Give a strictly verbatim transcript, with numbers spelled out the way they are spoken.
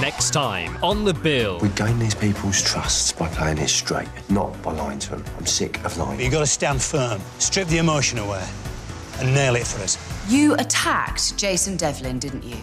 Next time on The Bill. We gain these people's trusts by playing it straight, not by lying to them. I'm sick of lying. But you've got to stand firm, strip the emotion away, and nail it for us. You attacked Jason Devlin, didn't you?